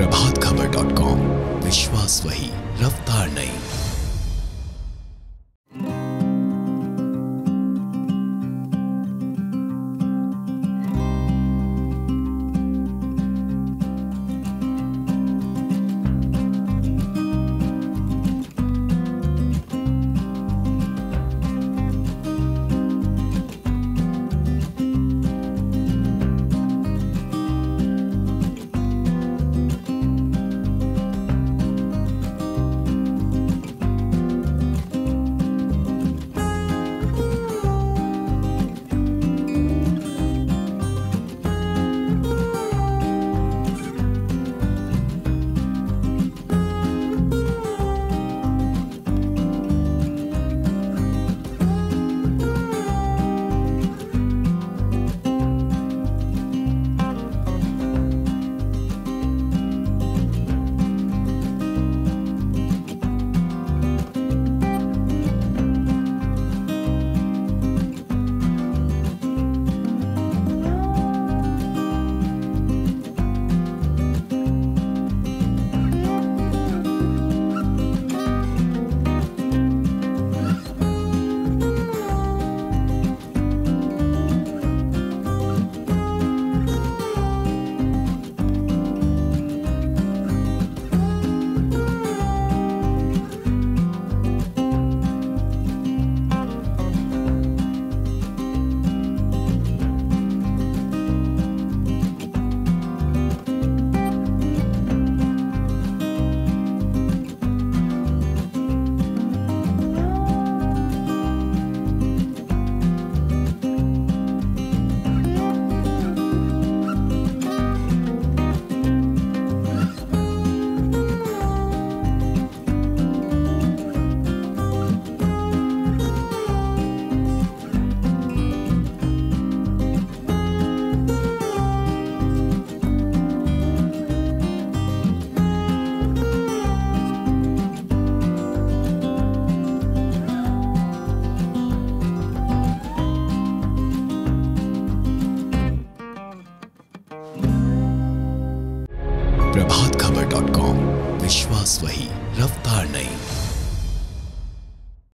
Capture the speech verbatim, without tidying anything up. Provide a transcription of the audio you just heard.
Prabhat Khabar dot com, विश्वास वही, रफ्तार नहीं। प्रभात खबर डॉट कॉम, विश्वास वही, रफ्तार नहीं।